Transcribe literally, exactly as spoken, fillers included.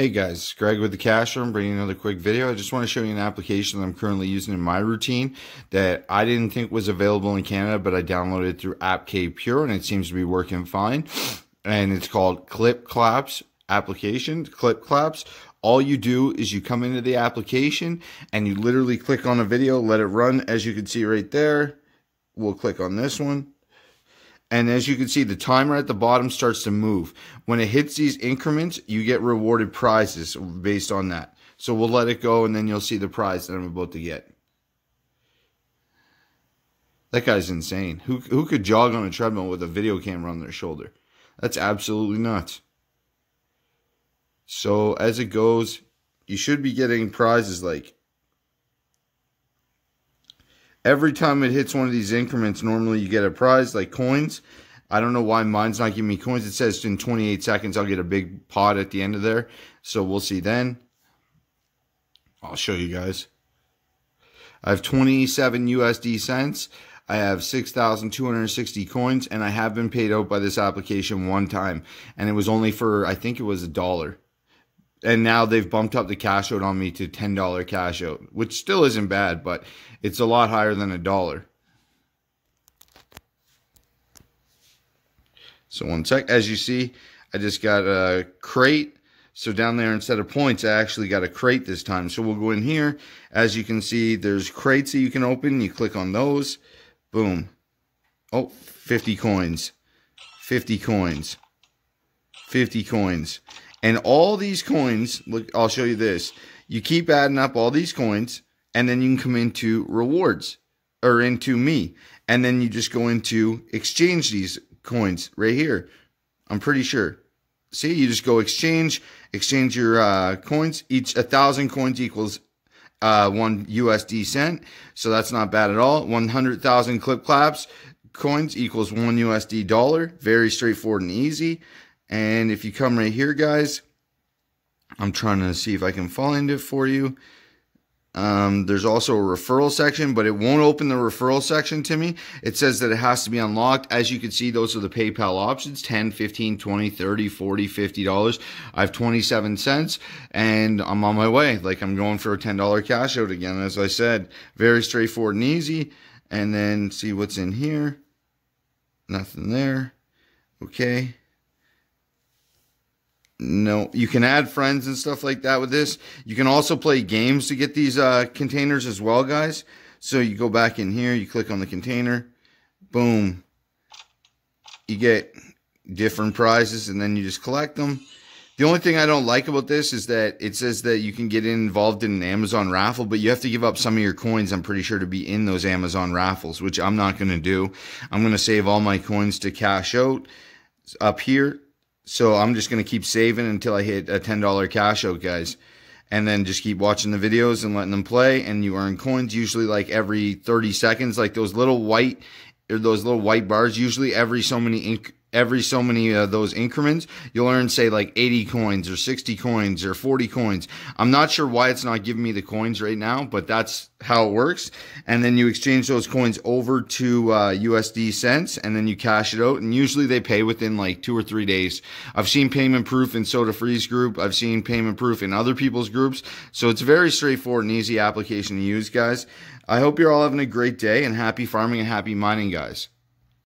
Hey guys, Greg with the Cashroom, bringing another quick video. I just want to show you an application that I'm currently using in my routine that I didn't think was available in Canada, but I downloaded it through A P K Pure and it seems to be working fine. And it's called Clip Claps application, Clip Claps. All you do is you come into the application and you literally click on a video, let it run. As you can see right there, we'll click on this one. And as you can see, the timer at the bottom starts to move. When it hits these increments, you get rewarded prizes based on that. So we'll let it go, and then you'll see the prize that I'm about to get. That guy's insane. Who, who could jog on a treadmill with a video camera on their shoulder? That's absolutely nuts. So as it goes, you should be getting prizes like... Every time it hits one of these increments, normally you get a prize, like coins. I don't know why mine's not giving me coins. It says in twenty-eight seconds I'll get a big pot at the end of there. So we'll see then. I'll show you guys. I have twenty-seven U S D cents. I have six thousand two hundred sixty coins. And I have been paid out by this application one time. And it was only for, I think it was a dollar. And now they've bumped up the cash out on me to ten dollar cash out, which still isn't bad, but it's a lot higher than a dollar. So one sec. As you see, I just got a crate. So down there, instead of points, I actually got a crate this time. So we'll go in here. As you can see, there's crates that you can open. You click on those. Boom. Oh, fifty coins. fifty coins. fifty coins. And all these coins, look, I'll show you this. You keep adding up all these coins, and then you can come into rewards, or into me. And then you just go into exchange these coins right here. I'm pretty sure. See, you just go exchange, exchange your uh, coins. Each one thousand coins equals uh, one U S D cent. So that's not bad at all. one hundred thousand Clip Claps coins equals one U S D dollar. Very straightforward and easy. And if you come right here, guys, I'm trying to see if I can find it for you. Um, there's also a referral section, but it won't open the referral section to me. It says that it has to be unlocked. As you can see, those are the PayPal options, ten, fifteen, twenty, thirty, forty, fifty dollars. I have twenty-seven cents, and I'm on my way. Like, I'm going for a ten dollar cash out again, as I said. Very straightforward and easy. And then see what's in here. Nothing there. Okay. No, you can add friends and stuff like that with this. You can also play games to get these uh, containers as well, guys. So you go back in here, you click on the container, boom. You get different prizes and then you just collect them. The only thing I don't like about this is that it says that you can get involved in an Amazon raffle, but you have to give up some of your coins, I'm pretty sure, to be in those Amazon raffles, which I'm not going to do. I'm going to save all my coins to cash out up here. So I'm just going to keep saving until I hit a ten dollar cash out, guys. And then just keep watching the videos and letting them play. And you earn coins usually like every thirty seconds. Like those little white, or those little white bars, usually every so many, every so many of those increments, you'll earn, say, like eighty coins or sixty coins or forty coins. I'm not sure why it's not giving me the coins right now, but that's how it works. And then you exchange those coins over to uh, U S D cents, and then you cash it out, and usually they pay within like two or three days. I've seen payment proof in Soda Freeze group. I've seen payment proof in other people's groups. So it's a very straightforward and easy application to use, guys. I hope you're all having a great day, and happy farming and happy mining, guys.